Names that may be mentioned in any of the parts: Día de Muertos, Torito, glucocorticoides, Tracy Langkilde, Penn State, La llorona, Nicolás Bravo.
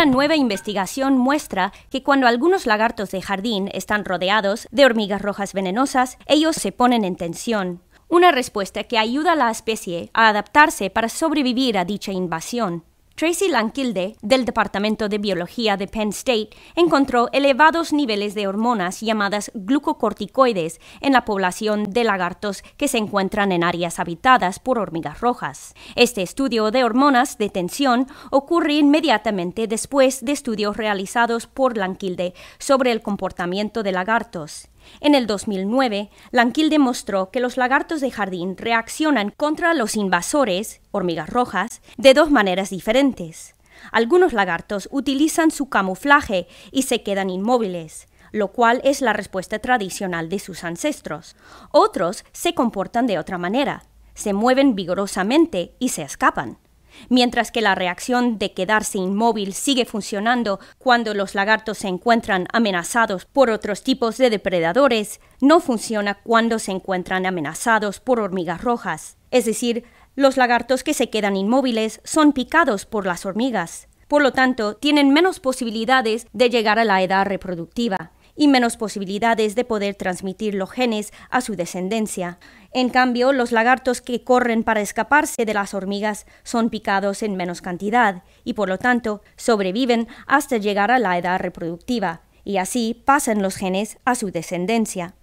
Una nueva investigación muestra que cuando algunos lagartos de jardín están rodeados de hormigas rojas venenosas, ellos se ponen en tensión. Una respuesta que ayuda a la especie a adaptarse para sobrevivir a dicha invasión. Tracy Langkilde, del Departamento de Biología de Penn State, encontró elevados niveles de hormonas llamadas glucocorticoides en la población de lagartos que se encuentran en áreas habitadas por hormigas rojas. Este estudio de hormonas de tensión ocurre inmediatamente después de estudios realizados por Langkilde sobre el comportamiento de lagartos. En el 2009, Langkilde mostró que los lagartos de jardín reaccionan contra los invasores, hormigas rojas, de dos maneras diferentes. Algunos lagartos utilizan su camuflaje y se quedan inmóviles, lo cual es la respuesta tradicional de sus ancestros. Otros se comportan de otra manera, se mueven vigorosamente y se escapan. Mientras que la reacción de quedarse inmóvil sigue funcionando cuando los lagartos se encuentran amenazados por otros tipos de depredadores, no funciona cuando se encuentran amenazados por hormigas rojas. Es decir, los lagartos que se quedan inmóviles son picados por las hormigas. Por lo tanto, tienen menos posibilidades de llegar a la edad reproductiva y menos posibilidades de poder transmitir los genes a su descendencia. En cambio, los lagartos que corren para escaparse de las hormigas son picados en menos cantidad y, por lo tanto, sobreviven hasta llegar a la edad reproductiva, y así pasan los genes a su descendencia.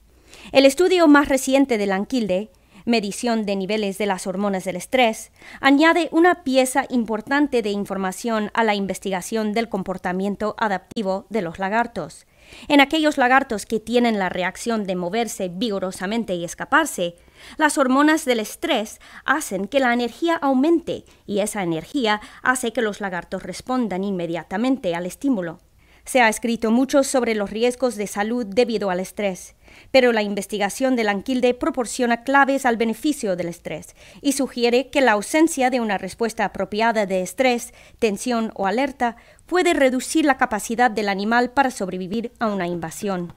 El estudio más reciente de Langkilde, medición de niveles de las hormonas del estrés, añade una pieza importante de información a la investigación del comportamiento adaptivo de los lagartos. En aquellos lagartos que tienen la reacción de moverse vigorosamente y escaparse, las hormonas del estrés hacen que la energía aumente, y esa energía hace que los lagartos respondan inmediatamente al estímulo. Se ha escrito mucho sobre los riesgos de salud debido al estrés, pero la investigación de Langkilde proporciona claves al beneficio del estrés y sugiere que la ausencia de una respuesta apropiada de estrés, tensión o alerta puede reducir la capacidad del animal para sobrevivir a una invasión.